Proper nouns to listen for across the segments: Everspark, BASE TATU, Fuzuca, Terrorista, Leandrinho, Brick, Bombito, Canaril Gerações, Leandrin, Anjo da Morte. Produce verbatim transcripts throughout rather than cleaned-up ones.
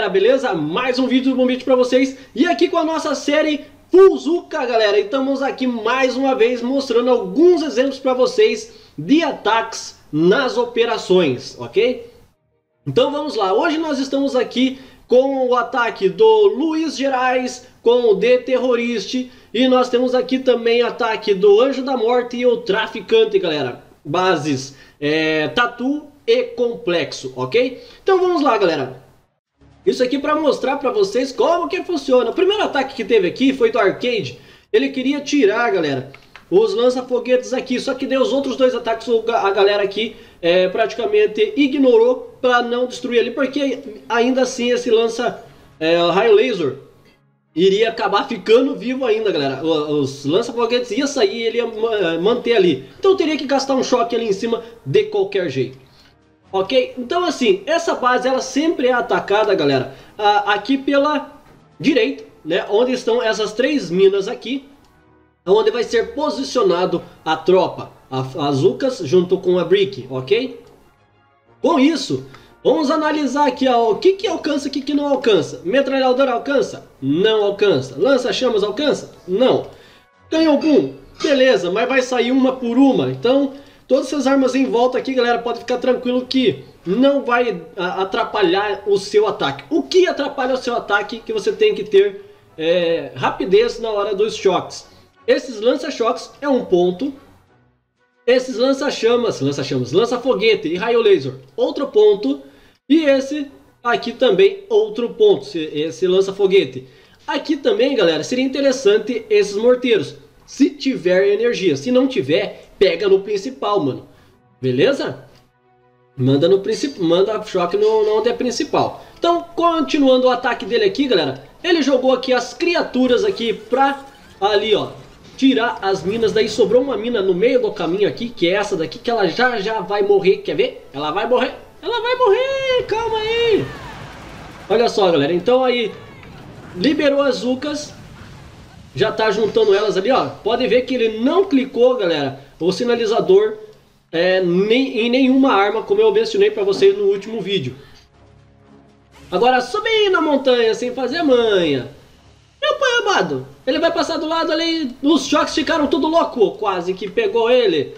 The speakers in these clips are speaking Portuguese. galera, beleza? Mais um vídeo do Bombito pra vocês e aqui com a nossa série Fuzuca, galera. E estamos aqui mais uma vez mostrando alguns exemplos pra vocês de ataques nas operações, ok? Então vamos lá, hoje nós estamos aqui com o ataque do Luiz Gerais, com o de Terrorista, e nós temos aqui também ataque do Anjo da Morte e o Traficante, galera. Bases é, Tatu e Complexo, ok? Então vamos lá, galera. Isso aqui para mostrar para vocês como que funciona. O primeiro ataque que teve aqui foi do Arcade. Ele queria tirar, galera, os lança-foguetes aqui, só que deu os outros dois ataques, a galera aqui é, praticamente ignorou para não destruir ali, porque ainda assim esse lança é, raio laser iria acabar ficando vivo ainda, galera. Os lança-foguetes ia sair, ele ia manter ali. Então teria que gastar um choque ali em cima de qualquer jeito, ok? Então assim, essa base ela sempre é atacada, galera, aqui pela direita, né? Onde estão essas três minas aqui, onde vai ser posicionado a tropa, as Ucas junto com a Brick, ok? Com isso, vamos analisar aqui, ó, o que que alcança, o que que não alcança. Metralhadora alcança? Não alcança. Lança-chamas alcança? Não. Canhão boom? Beleza, mas vai sair uma por uma. Então, todas essas armas em volta aqui, galera, pode ficar tranquilo que não vai atrapalhar o seu ataque. O que atrapalha o seu ataque que você tem que ter é, rapidez na hora dos choques. Esses lança-choques é um ponto. Esses lança-chamas, lança-chamas, lança-foguete e raio laser, outro ponto. E esse aqui também, outro ponto, esse lança-foguete. Aqui também, galera, seria interessante esses morteiros, se tiver energia. Se não tiver, pega no principal, mano. Beleza? Manda no principal, manda choque no, no onde é principal. Então, continuando o ataque dele aqui, galera. Ele jogou aqui as criaturas aqui pra ali, ó, tirar as minas. Daí sobrou uma mina no meio do caminho aqui, que é essa daqui, que ela já já vai morrer. Quer ver? Ela vai morrer. Ela vai morrer. Calma aí. Olha só, galera. Então aí, liberou as Ucas. Já tá juntando elas ali, ó. Podem ver que ele não clicou, galera, o sinalizador é, nem, em nenhuma arma, como eu mencionei pra vocês no último vídeo. Agora, subir na montanha sem fazer manha. Meu pai amado, ele vai passar do lado ali, os choques ficaram tudo louco, quase que pegou ele.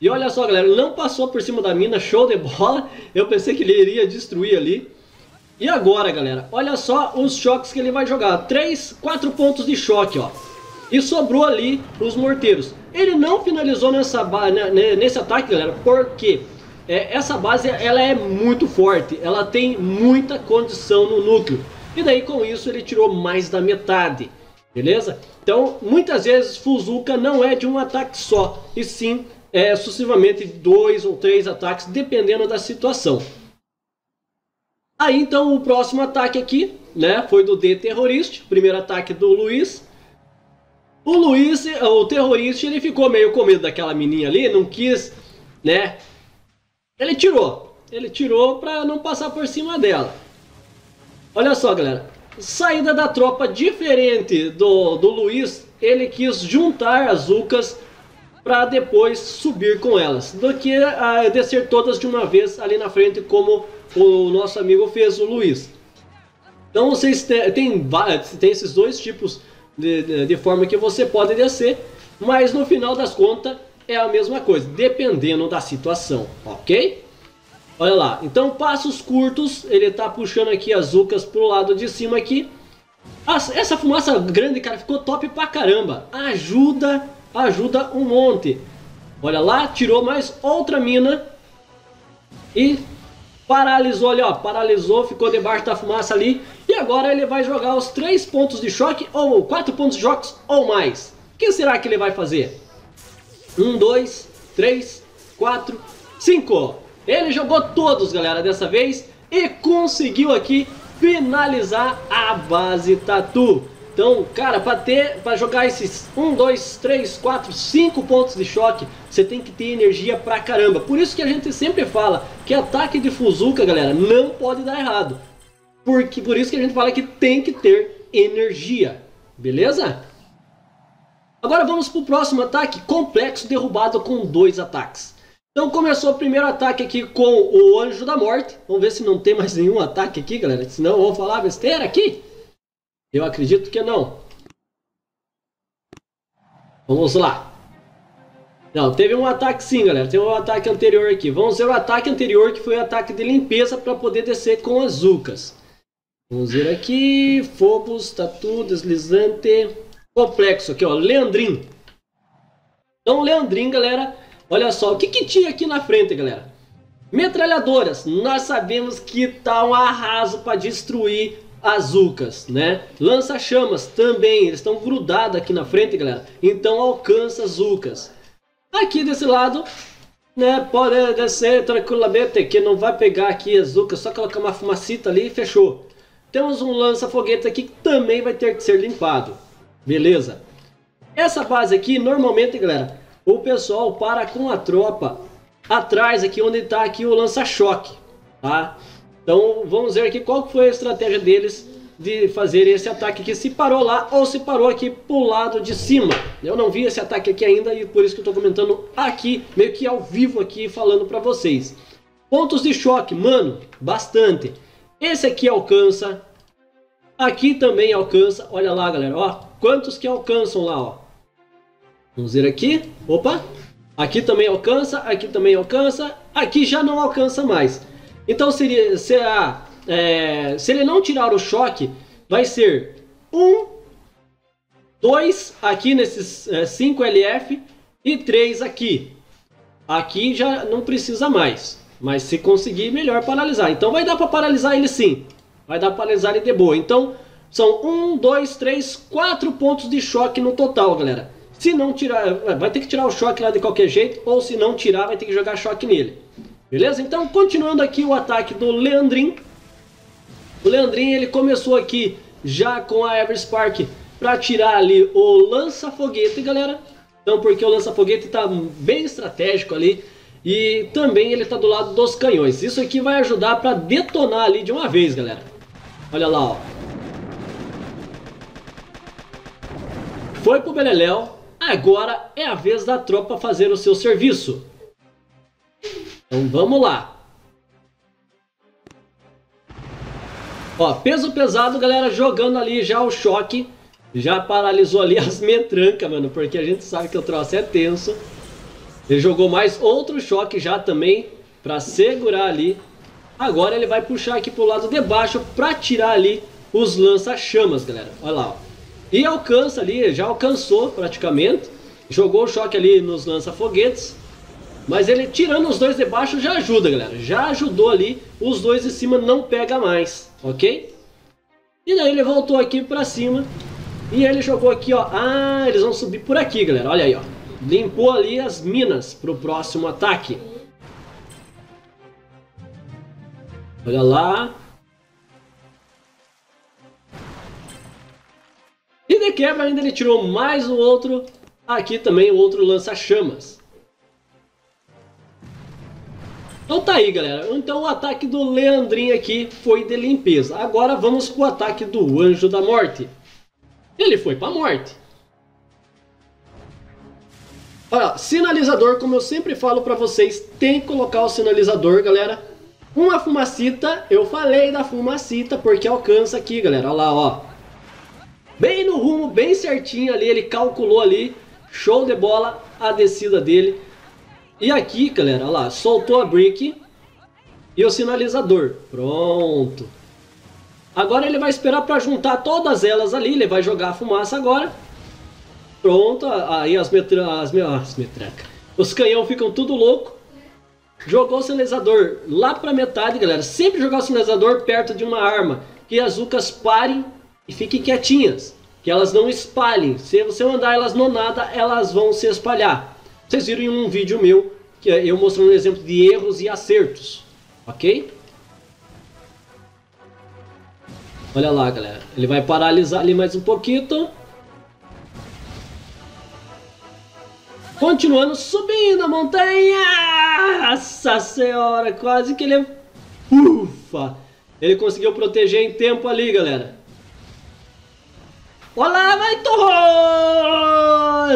E olha só, galera, não passou por cima da mina, show de bola. Eu pensei que ele iria destruir ali. E agora, galera, olha só os choques que ele vai jogar. três, quatro pontos de choque, ó. E sobrou ali os morteiros. Ele não finalizou nessa ba... nesse ataque, galera, porque essa base ela é muito forte. Ela tem muita condição no núcleo. E daí com isso ele tirou mais da metade, beleza? Então muitas vezes Fuzuca não é de um ataque só, e sim é, sucessivamente dois ou três ataques, dependendo da situação. Aí então o próximo ataque aqui, né, foi do de Terrorista, primeiro ataque do Luiz. O Luiz, o Terrorista, ele ficou meio com medo daquela menininha ali, não quis, né? Ele tirou, ele tirou para não passar por cima dela. Olha só, galera, saída da tropa diferente do, do Luiz, ele quis juntar as Ucas para depois subir com elas, do que ah, descer todas de uma vez ali na frente, como o nosso amigo fez, o Luiz. Então vocês têm, tem, tem esses dois tipos de, de, de forma que você pode descer, mas no final das contas é a mesma coisa, dependendo da situação, ok? Olha lá, então passos curtos, ele tá puxando aqui as Ucas pro lado de cima aqui. Essa fumaça grande, cara, ficou top pra caramba. Ajuda, ajuda um monte. Olha lá, tirou mais outra mina. E paralisou ali, ó, paralisou, ficou debaixo da fumaça ali. E agora ele vai jogar os três pontos de choque, ou quatro pontos de choque, ou mais. O que será que ele vai fazer? Um, dois, três, quatro, cinco. Ele jogou todos, galera, dessa vez, e conseguiu aqui finalizar a base Tatu. Então, cara, para ter, para jogar esses um, dois, três, quatro, cinco pontos de choque, você tem que ter energia pra caramba. Por isso que a gente sempre fala que ataque de Fuzuca, galera, não pode dar errado. Porque, por isso que a gente fala que tem que ter energia, beleza? Agora vamos pro próximo ataque, complexo derrubado com dois ataques. Então começou o primeiro ataque aqui com o Anjo da Morte. Vamos ver se não tem mais nenhum ataque aqui, galera. Senão eu vou falar besteira aqui. Eu acredito que não. Vamos lá. Não, teve um ataque sim, galera. Teve um ataque anterior aqui. Vamos ver o ataque anterior, que foi o ataque de limpeza para poder descer com as Zucas. Vamos ver aqui. Fogos, tatu, deslizante. Complexo aqui, ó. Leandrin. Então, Leandrin, galera. Olha só, o que que tinha aqui na frente, galera? Metralhadoras. Nós sabemos que tá um arraso para destruir as Zucas, né? Lança-chamas também. Eles estão grudados aqui na frente, galera. Então, alcança as Zucas. Aqui desse lado, né? Pode descer tranquilamente, que não vai pegar aqui as Zucas. Só colocar uma fumacita ali e fechou. Temos um lança-foguete aqui que também vai ter que ser limpado. Beleza. Essa base aqui, normalmente, galera, o pessoal para com a tropa atrás aqui onde está aqui o lança-choque, tá? Então vamos ver aqui qual foi a estratégia deles de fazer esse ataque aqui. Se parou lá ou se parou aqui pro lado de cima. Eu não vi esse ataque aqui ainda e por isso que eu estou comentando aqui, meio que ao vivo aqui, falando para vocês. Pontos de choque, mano, bastante. Esse aqui alcança. Aqui também alcança. Olha lá, galera, ó. Quantos que alcançam lá, ó. Vamos ver aqui, opa, aqui também alcança, aqui também alcança, aqui já não alcança mais. Então seria, será, é, se ele não tirar o choque, vai ser um, dois aqui nesses é, cinco L F e três aqui. Aqui já não precisa mais, mas se conseguir, melhor paralisar. Então vai dar para paralisar ele sim, vai dar para paralisar ele de boa. Então são um, dois, três, quatro pontos de choque no total, galera. Se não tirar, vai ter que tirar o choque lá de qualquer jeito, ou se não tirar, vai ter que jogar choque nele. Beleza? Então, continuando aqui o ataque do Leandrin. O Leandrin, ele começou aqui já com a Everspark para tirar ali o lança-foguete, galera. Então, porque o lança-foguete tá bem estratégico ali e também ele tá do lado dos canhões. Isso aqui vai ajudar para detonar ali de uma vez, galera. Olha lá, ó. Foi pro beleléu. Agora é a vez da tropa fazer o seu serviço. Então vamos lá. Ó, peso pesado, galera, jogando ali já o choque. Já paralisou ali as metrancas, mano, porque a gente sabe que o troço é tenso. Ele jogou mais outro choque já também para segurar ali. Agora ele vai puxar aqui pro lado de baixo para tirar ali os lança-chamas, galera. Olha lá, ó. E alcança ali, já alcançou praticamente. Jogou o choque ali nos lança-foguetes. Mas ele tirando os dois de baixo já ajuda, galera. Já ajudou ali, os dois de cima não pega mais, ok? E daí ele voltou aqui pra cima. E ele jogou aqui, ó. Ah, eles vão subir por aqui, galera. Olha aí, ó. Limpou ali as minas pro próximo ataque. Olha lá. E de quebra ainda ele tirou mais um outro, aqui também o outro lança-chamas. Então tá aí, galera. Então o ataque do Leandrinho aqui foi de limpeza. Agora vamos pro ataque do Anjo da Morte. Ele foi pra morte. Olha, sinalizador, como eu sempre falo pra vocês, tem que colocar o sinalizador, galera. Uma fumacita, eu falei da fumacita porque alcança aqui, galera. Olha lá, ó. Bem no rumo, bem certinho ali, ele calculou ali, show de bola a descida dele. E aqui, galera, olha lá, soltou a brick e o sinalizador, pronto. Agora ele vai esperar para juntar todas elas ali, ele vai jogar a fumaça agora. Pronto, aí as metracas, as metraca, os canhão ficam tudo louco. Jogou o sinalizador lá para metade, galera, sempre jogar o sinalizador perto de uma arma, que as Zucas parem. E fiquem quietinhas, que elas não espalhem. Se você mandar elas no nada, elas vão se espalhar. Vocês viram em um vídeo meu, que eu mostrando um exemplo de erros e acertos, ok? Olha lá, galera. Ele vai paralisar ali mais um pouquinho. Continuando, subindo a montanha. Nossa senhora, quase que ele... Ufa! Ele conseguiu proteger em tempo ali, galera. Olá, vai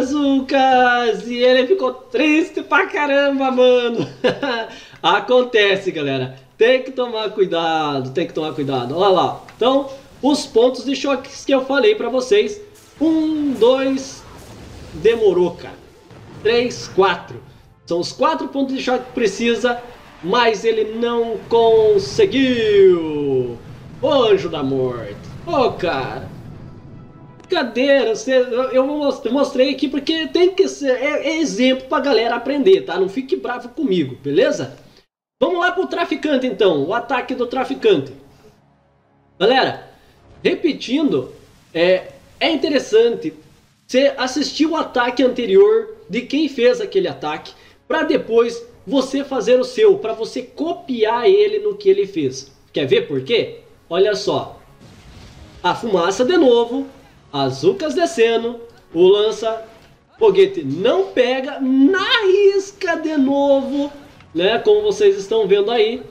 Fuzucas! E ele ficou triste pra caramba, mano. Acontece, galera. Tem que tomar cuidado, tem que tomar cuidado. Olha lá. Então, os pontos de choques que eu falei pra vocês. Um, dois... Demorou, cara. Três, quatro. São os quatro pontos de choque que precisa, mas ele não conseguiu. Ô, Anjo da Morte. Ô, cara. Brincadeira, eu mostrei aqui porque tem que ser é, é exemplo pra galera aprender, tá? Não fique bravo comigo, beleza? Vamos lá pro traficante então, o ataque do traficante. Galera, repetindo, é, é interessante você assistir o ataque anterior de quem fez aquele ataque, pra depois você fazer o seu, pra você copiar ele no que ele fez. Quer ver por quê? Olha só, a fumaça de novo... As Fuzucas descendo, o lança, foguete não pega, na risca de novo, né? Como vocês estão vendo aí.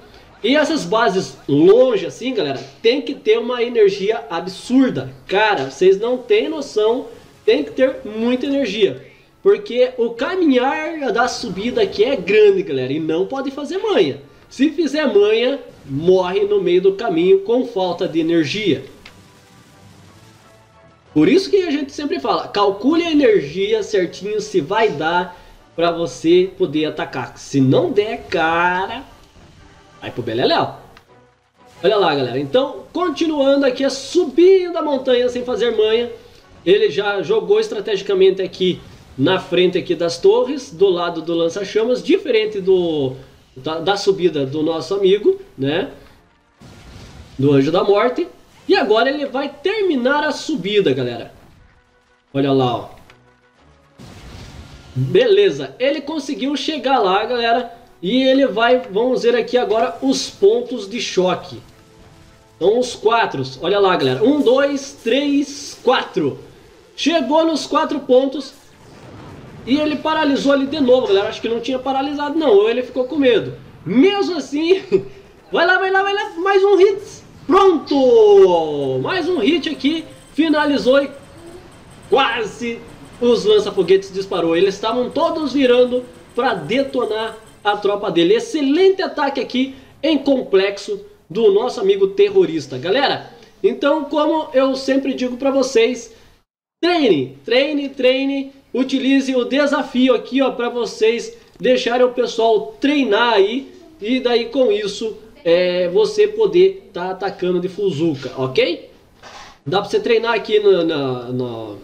E essas bases longe assim, galera, tem que ter uma energia absurda. Cara, vocês não têm noção, tem que ter muita energia. Porque o caminhar da subida aqui é grande, galera, e não pode fazer manha. Se fizer manha, morre no meio do caminho com falta de energia. Por isso que a gente sempre fala, calcule a energia certinho se vai dar pra você poder atacar. Se não der, cara, vai pro beleléu. Olha lá, galera. Então, continuando aqui a subida da montanha sem fazer manha. Ele já jogou estrategicamente aqui na frente aqui das torres, do lado do lança-chamas, diferente do, da, da subida do nosso amigo, né? Do Anjo da Morte. E agora ele vai terminar a subida, galera. Olha lá, ó. Beleza, ele conseguiu chegar lá, galera. E ele vai, vamos ver aqui agora os pontos de choque. Então os quatro, olha lá, galera. Um, dois, três, quatro. Chegou nos quatro pontos. E ele paralisou ali de novo, galera. Acho que não tinha paralisado, não. Ou ele ficou com medo. Mesmo assim, vai lá, vai lá, vai lá. Mais um hit. Pronto! Mais um hit aqui, finalizou e quase os lança-foguetes disparou. Eles estavam todos virando para detonar a tropa dele. Excelente ataque aqui em complexo do nosso amigo terrorista. Galera, então como eu sempre digo para vocês, treine, treine, treine. Utilize o desafio aqui, ó, para vocês deixarem o pessoal treinar aí e daí com isso... É você poder estar tá atacando de Fuzuca, ok? Dá para você treinar aqui na, na, na,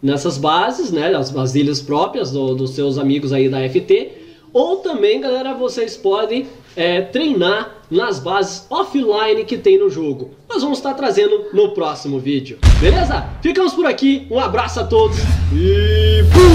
nessas bases, né? As, as ilhas próprias do, dos seus amigos aí da F T. Ou também, galera, vocês podem é, treinar nas bases offline que tem no jogo. Nós vamos estar trazendo no próximo vídeo, beleza? Ficamos por aqui, um abraço a todos e...